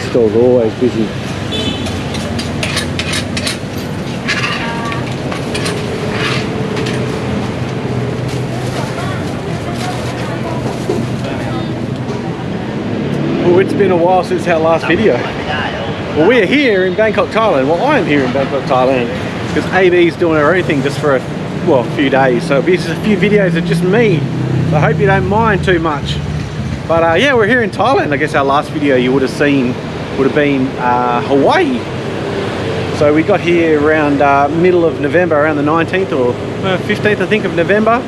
Chinese stores are always busy. Well, it's been a while since our last video. Well, we're here in Bangkok, Thailand. Well, I'm here in Bangkok, Thailand, because AB's doing her own thing just for a few days. So this is a few videos of just me. I hope you don't mind too much. But yeah, we're here in Thailand. I guess our last video you would have seen would have been Hawaii. So we got here around middle of November, around the 19th or 15th, I think, of November.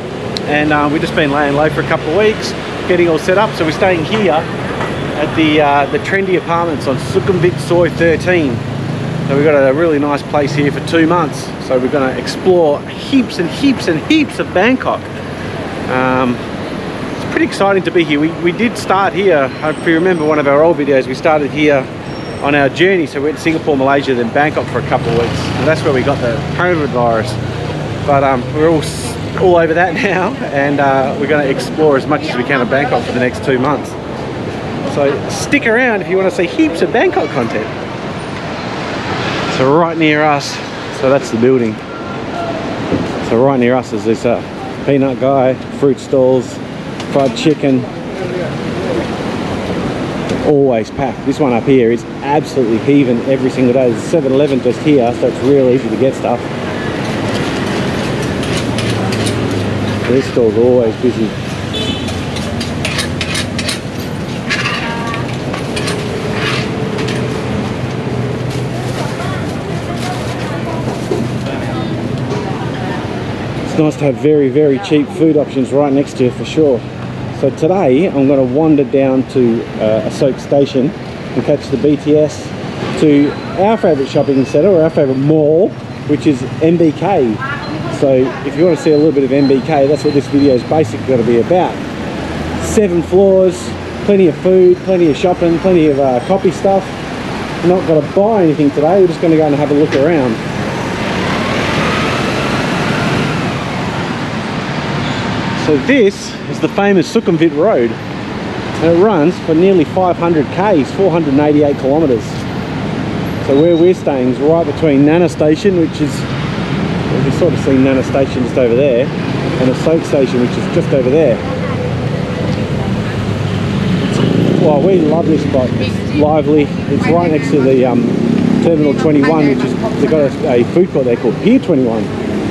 And we've just been laying low for a couple of weeks, getting all set up. So we're staying here at the trendy apartments on Sukhumvit Soi 13. So we've got a really nice place here for 2 months. So we're gonna explore heaps and heaps and heaps of Bangkok. It's pretty exciting to be here. We did start here, if you remember one of our old videos, we started here on our journey. So we went to Singapore, Malaysia, then Bangkok for a couple of weeks. And that's where we got the coronavirus. But we're all over that now. And we're gonna explore as much as we can of Bangkok for the next 2 months. So stick around if you wanna see heaps of Bangkok content. So right near us, so that's the building. So right near us is this peanut guy, fruit stalls, fried chicken, always packed. This one up here is absolutely heaving every single day. There's a 7-Eleven just here, so it's really easy to get stuff. These stores are always busy. Nice to have very, very cheap food options right next to you, for sure. So today I'm going to wander down to Asok station and catch the BTS to our favourite shopping centre, or our favourite mall, which is MBK. So if you want to see a little bit of MBK, that's what this video is basically going to be about. 7 floors, plenty of food, plenty of shopping, plenty of copy stuff. We're not going to buy anything today, we're just going to go and have a look around. So this is the famous Sukhumvit Road, and it runs for nearly 500 k's, 488 kilometres. So where we're staying is right between Nana Station, which is, well, you can sort of see Nana Station just over there, and Asok Station, which is just over there. Well, we love this spot. It's lively. It's right next to the Terminal 21, which is, they've got a food court there called Pier 21.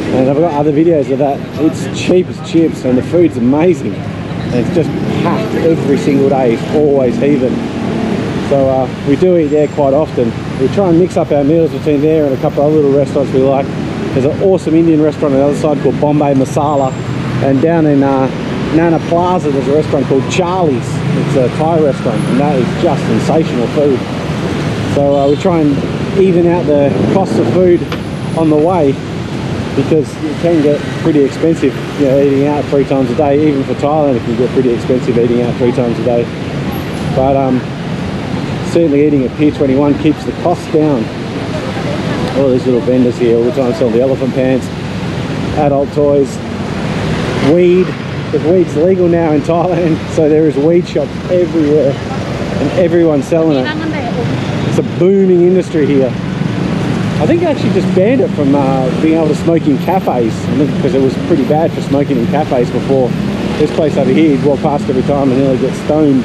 And I've got other videos of that. It's cheap as chips and the food's amazing. And it's just packed every single day, it's always heaving. So we do eat there quite often. We try and mix up our meals between there and a couple of other little restaurants we like. There's an awesome Indian restaurant on the other side called Bombay Masala. And down in Nana Plaza there's a restaurant called Charlie's. It's a Thai restaurant and that is just sensational food. So we try and even out the cost of food on the way, because it can get pretty expensive, you know, eating out 3 times a day. Even for Thailand, it can get pretty expensive eating out 3 times a day. But certainly eating at Pier 21 keeps the cost down. All these little vendors here all the time selling the elephant pants, adult toys, weed. But weed's legal now in Thailand, so there is weed shops everywhere, and everyone's selling it. It's a booming industry here. I think they actually just banned it from being able to smoke in cafes, because it was pretty bad for smoking in cafes before. This place over here, you'd walk past every time and nearly get stoned.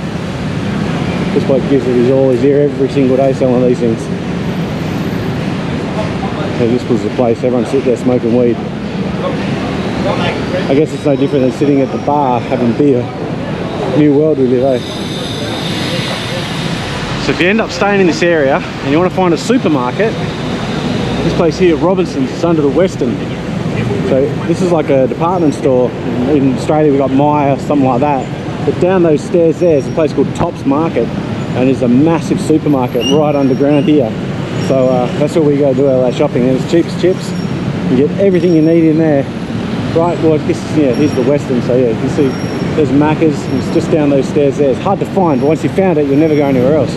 This bloke gives it his all, he's here every single day selling these things. So this was the place, everyone sit there smoking weed. I guess it's no different than sitting at the bar having beer. New world we live, eh? So if you end up staying in this area and you want to find a supermarket, this place here, Robinson's, is under the Western. So this is like a department store. In Australia we've got Myer, something like that. But down those stairs there's a place called Tops Market, and there's a massive supermarket right underground here. So that's where we go do our shopping, and it's cheap as chips. You get everything you need in there. Right, well this is, yeah, here's the Western, so yeah, you can see there's Maccas, and it's just down those stairs there. It's hard to find, but once you found it, you'll never go anywhere else.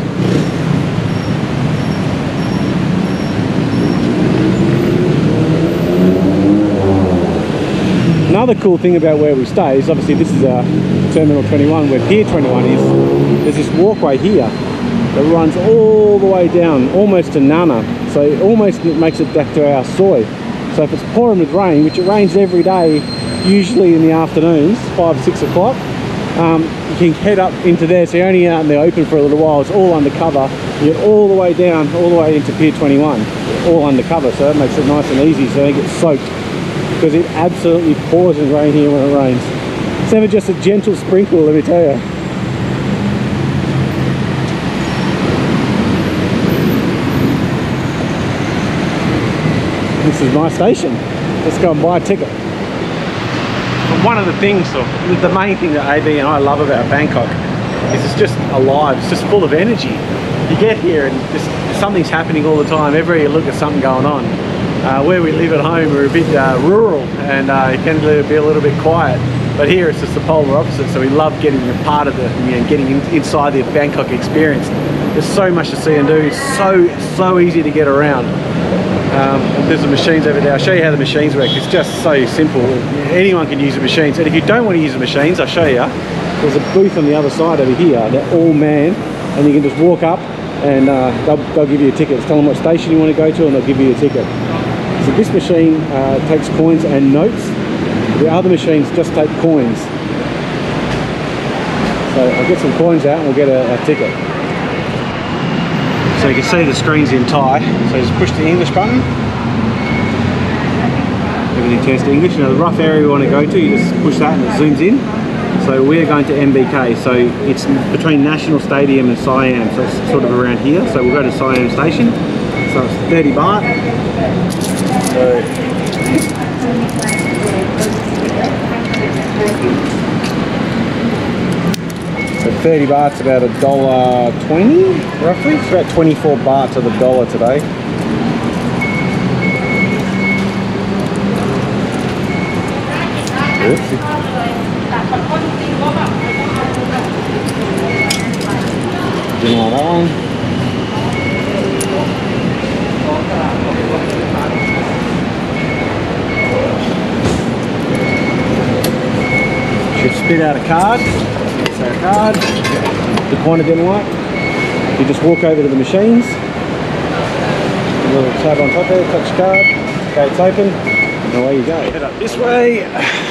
Another cool thing about where we stay is obviously this is Terminal 21 where Pier 21 is. There's this walkway here that runs all the way down almost to Nana, so it almost makes it back to our Soi. So if it's pouring with rain, which it rains every day, usually in the afternoons, 5 or 6 o'clock, you can head up into there. So you're only out in the open for a little while, it's all undercover. You get all the way down, all the way into Pier 21, all undercover, so that makes it nice and easy so they get soaked, because it absolutely pours with rain here when it rains. It's never just a gentle sprinkle, let me tell you. This is my station. Let's go and buy a ticket. One of the things, or the main thing that AB and I love about Bangkok is it's just alive, it's just full of energy. You get here and just, something's happening all the time. Everywhere you look, there's something going on. Where we live at home, we're a bit rural, and it can be a little bit quiet. But here it's just the polar opposite, so we love getting a part of the, you know, getting inside the Bangkok experience. There's so much to see and do. It's so easy to get around. There's the machines over there. I'll show you how the machines work. It's just so simple. Anyone can use the machines. And if you don't want to use the machines, I'll show you. There's a booth on the other side over here. They're all manned, and you can just walk up and they'll give you a ticket. Just tell them what station you want to go to and they'll give you a ticket. So this machine takes coins and notes. The other machines just take coins. So I'll get some coins out and we'll get a ticket. So you can see the screen's in Thai, so just push the English button. Everything turns to English. Now the rough area we want to go to, you just push that and it zooms in. So we're going to MBK, so it's between National Stadium and Siam, so it's sort of around here. So we'll go to Siam Station, so it's 30 baht. So 30 baht's about $1.20 roughly. It's about 24 baht to the dollar today. Oops. Didn't want that one. Should spit out a card. It's our card. The corner didn't work. You just walk over to the machines. A little tab on top there, touch card. Gate's open. And away you go. Head up this way.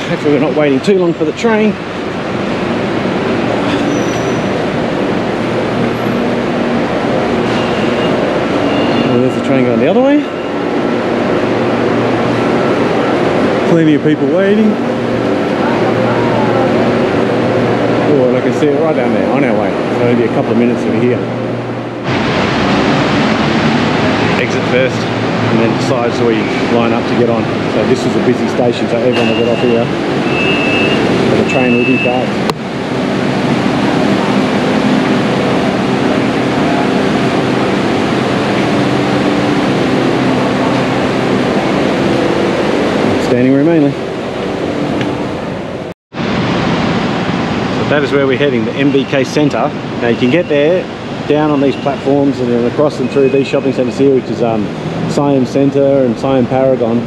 Hopefully we're not waiting too long for the train. Well, there's the train going the other way. Plenty of people waiting. And I can see it right down there on our way, so it'll be a couple of minutes over here. Exit first and then decides where you line up to get on. So this is a busy station, so everyone will get off here, but the train will be back. Standing room mainly. That is where we're heading, the MBK Centre. Now you can get there down on these platforms and then across and through these shopping centres here, which is Siam Centre and Siam Paragon,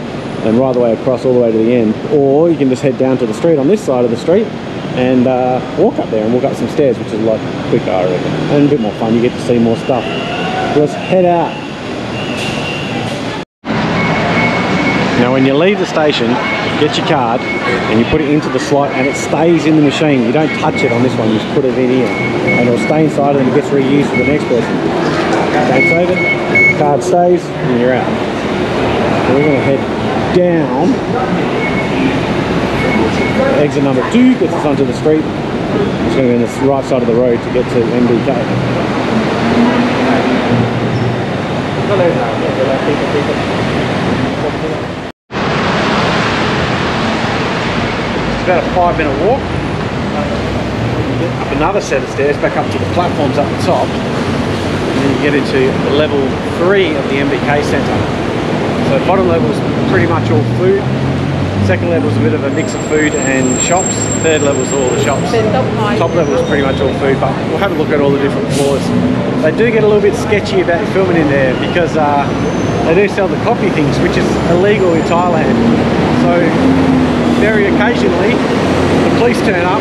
and right the way across all the way to the end. Or you can just head down to the street on this side of the street and walk up there and walk up some stairs, which is a lot quicker, I reckon, and a bit more fun. You get to see more stuff. Let's head out. Now when you leave the station, get your card and you put it into the slot and it stays in the machine. You don't touch it on this one, you just put it in here and it'll stay inside and it gets reused for the next person. Gate's open, card stays, and you're out. So we're going to head down. Exit number 2 gets us onto the street. It's going to be on the right side of the road to get to MBK. About a 5-minute walk. You get up another set of stairs, back up to the platforms up the top, and then you get into level 3 of the MBK Centre. So bottom level is pretty much all food. Second level is a bit of a mix of food and shops. Third level is all the shops. Top level is pretty much all food, but we'll have a look at all the different floors. They do get a little bit sketchy about filming in there because they do sell the copy things, which is illegal in Thailand. So very occasionally the police turn up,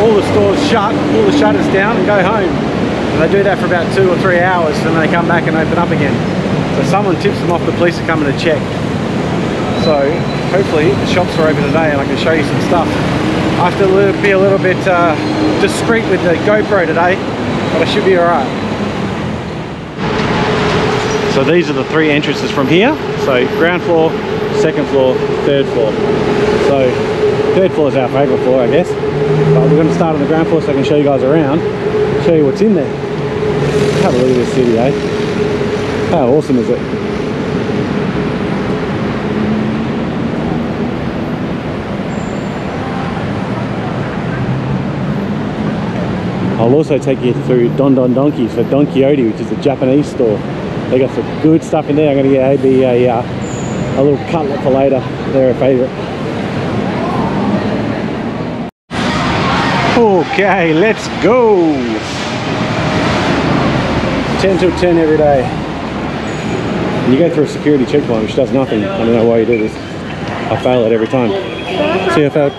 all the stores shut, all the shutters down and go home. And they do that for about 2 or 3 hours and then they come back and open up again. So someone tips them off, the police are coming to check. So hopefully the shops are open today and I can show you some stuff. I have to be a little bit discreet with the GoPro today, but I should be alright. So these are the three entrances from here. So ground floor, second floor, third floor. So third floor is our favourite floor, I guess. But we're going to start on the ground floor so I can show you guys around, show you what's in there. Have a look at this city, eh? How awesome is it? I'll also take you through Don Don Donki, so Don Quixote, which is a Japanese store. They got some good stuff in there. I'm going to get AB a little cutlet for later. They're a favourite. Okay, let's go. 10 till 10 every day. You go through a security checkpoint, which does nothing. I don't know why you do this. I fail it every time. See you, I failed.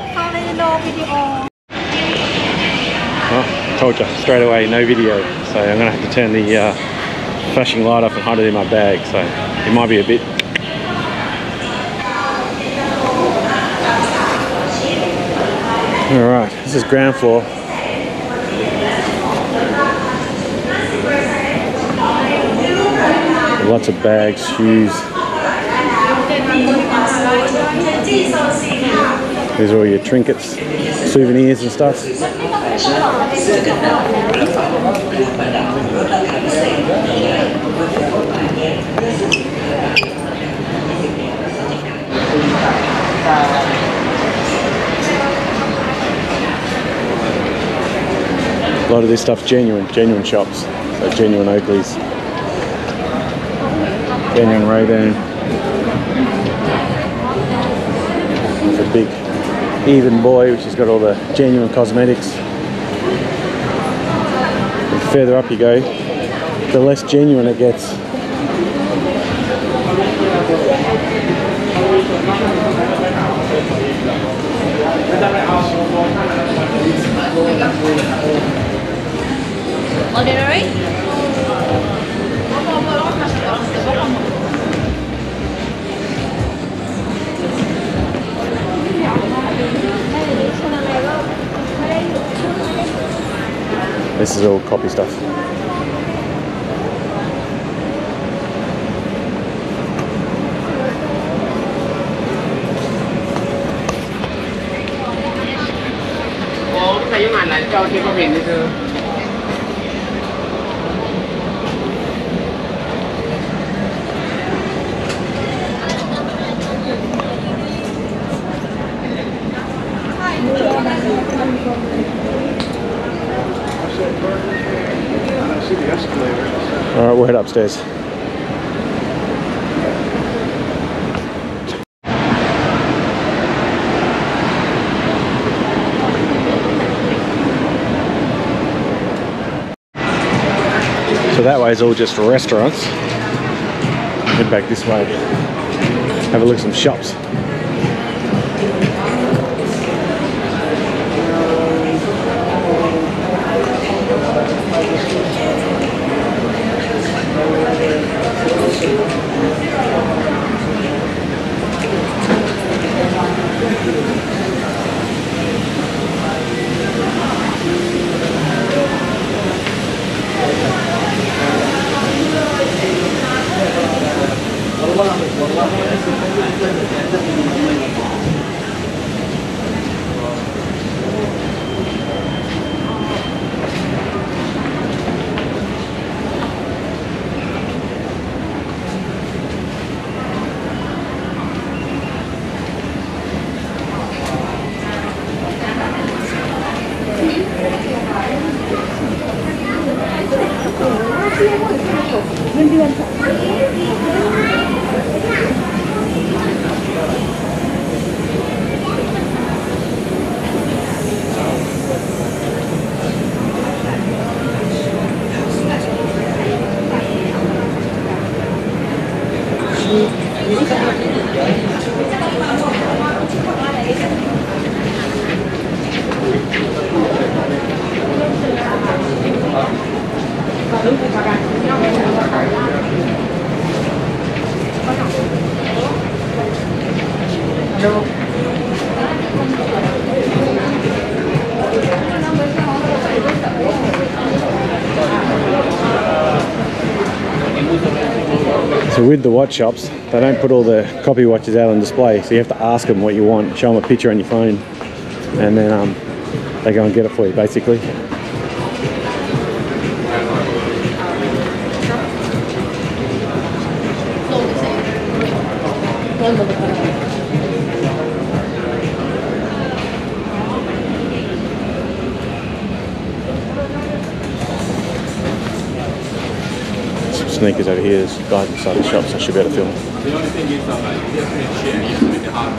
Told you straight away, no video. So I'm gonna have to turn the flashing light off and hide it in my bag. So it might be a bit. All right, this is ground floor. Lots of bags, shoes. These are all your trinkets, souvenirs and stuff. A lot of this stuff's genuine shops. So genuine Oakley's, genuine Ray-Ban. It's a big even boy, which has got all the genuine cosmetics. Further up you go, the less genuine it gets. This is all copy stuff. Alright, we'll head upstairs. So that way is all just restaurants. Head back this way. Have a look at some shops. So with the watch shops, they don't put all the copy watches out on display, so you have to ask them what you want, show them a picture on your phone, and then they go and get it for you, basically. Sneakers over here, there's guys inside the shops, I should be able to film. The only thing is that you have to make sure you just make the half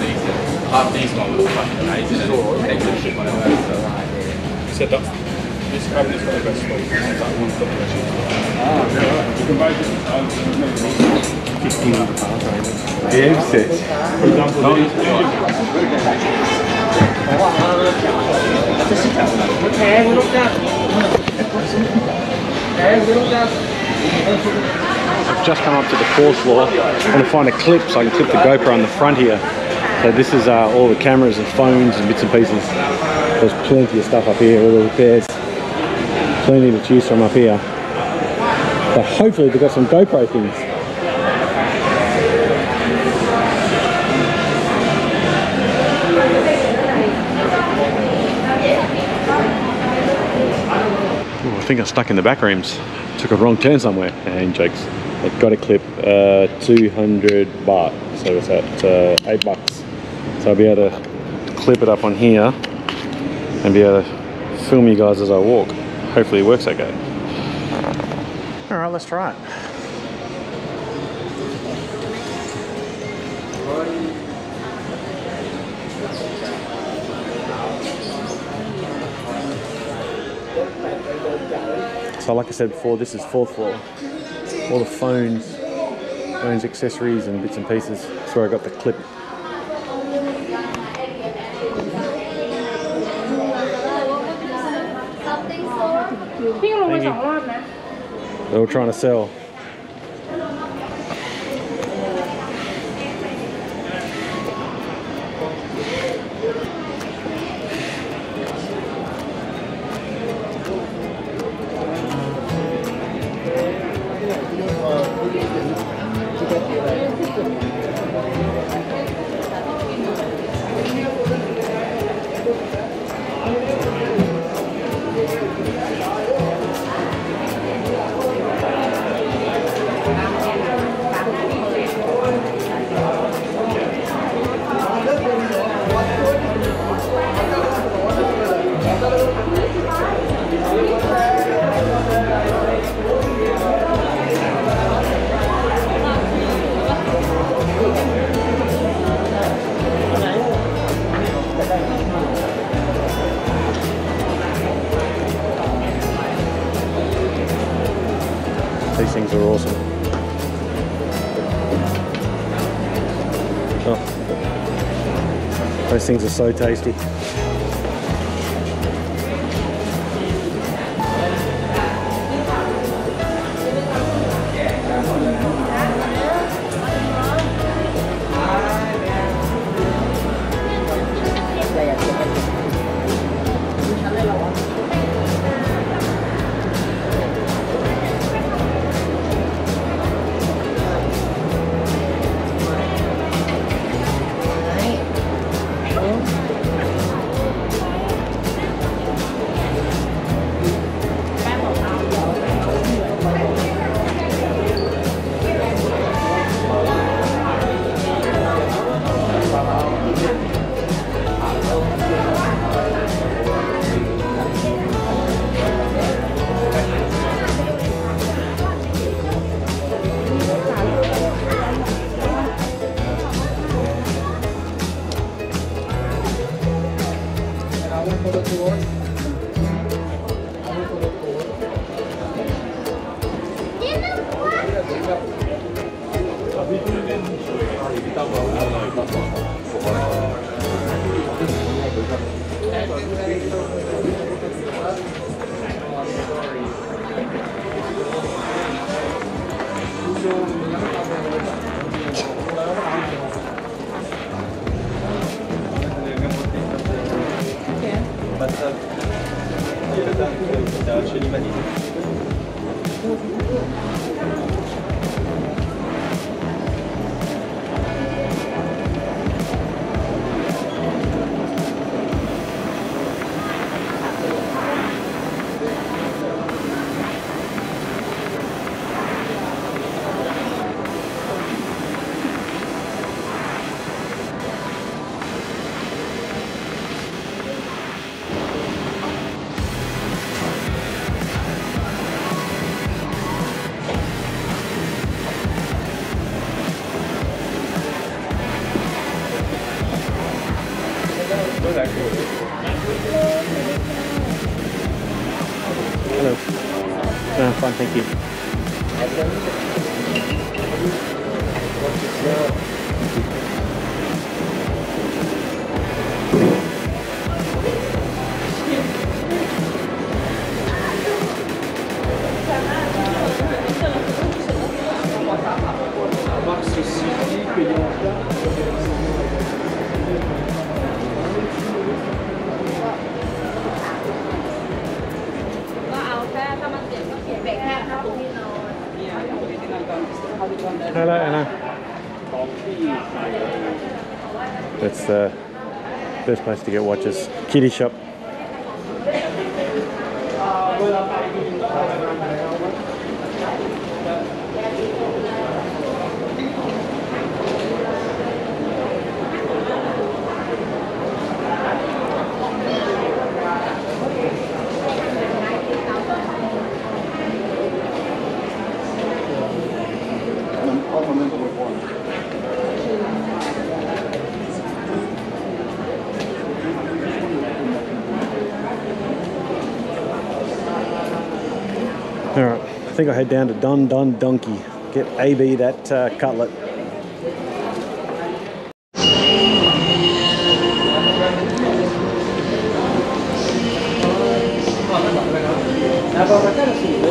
days one was fucking amazing and take good shit whatever. Set up. This cabinet is got the best spot. It's like one stop question. You can buy this I've just come up to the fourth floor. I want to find a clip so I can clip the GoPro on the front here. So this is all the cameras and phones and bits and pieces. There's plenty of stuff up here, all the repairs. Plenty to choose from up here. So hopefully they've got some GoPro things. Ooh, I think I'm stuck in the back rooms. Took a wrong turn somewhere, and jokes. I've got a clip, 200 baht, so it's at $8. So I'll be able to clip it up on here and be able to film you guys as I walk. Hopefully it works okay. All right, let's try it. So like I said before, this is fourth floor. All the phones, accessories and bits and pieces. That's where I got the clip. They're all trying to sell. These things are awesome. Oh, those things are so tasty. Fine, thank you. Hello, Anna. That's the best place to get watches. Kiddie shop. I think I head down to Don Don Donki, get AB that cutlet.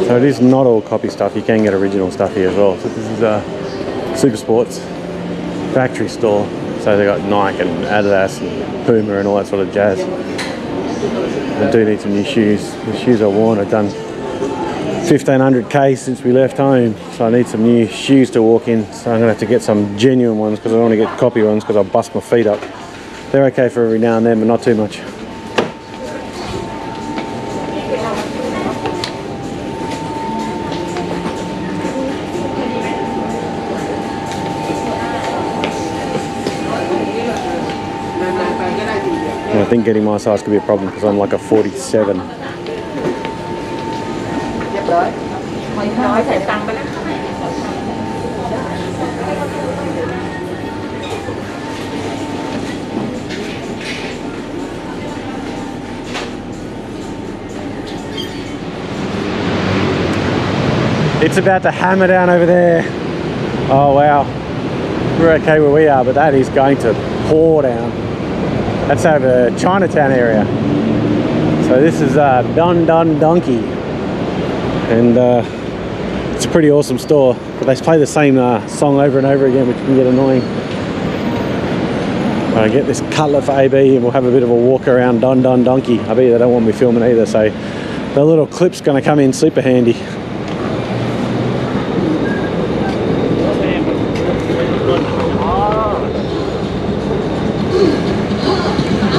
So it is not all copy stuff, you can get original stuff here as well. So this is Super Sports factory store, so they got Nike and Adidas and Puma and all that sort of jazz. I do need some new shoes. The shoes I worn, I've done 1,500k since we left home, so I need some new shoes to walk in. So I'm gonna have to get some genuine ones because I don't want to get copy ones because I bust my feet up. They're okay for every now and then, but not too much. And I think getting my size could be a problem because I'm like a 47. It's about to hammer down over there. Oh wow, we're okay where we are, but that is going to pour down. That's over Chinatown area. So this is Don Don Donki. And it's a pretty awesome store, but they play the same song over and over again, which can get annoying. I get this cutlet for AB and we'll have a bit of a walk around Don Don Donki. I bet you they don't want me filming either, so the little clip's going to come in super handy.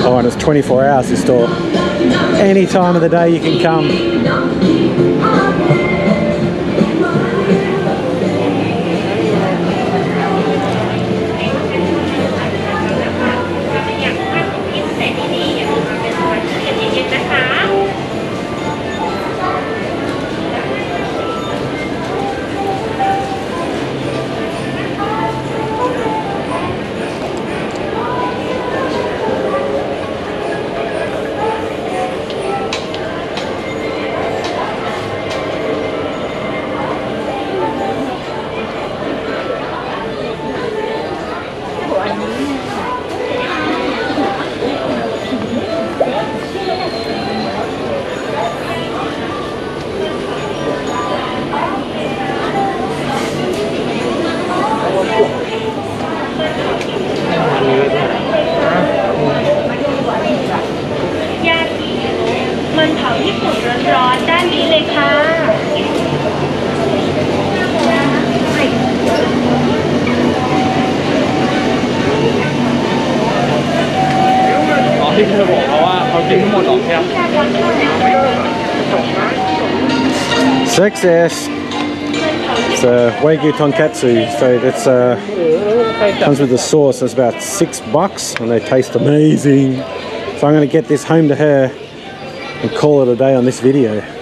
Oh, and it's 24 hours this store. Any time of the day you can come. Success! It's Wagyu Tonkatsu, so that's comes with the sauce, it's about $6 and they taste amazing. So I'm going to get this home to her and call it a day on this video.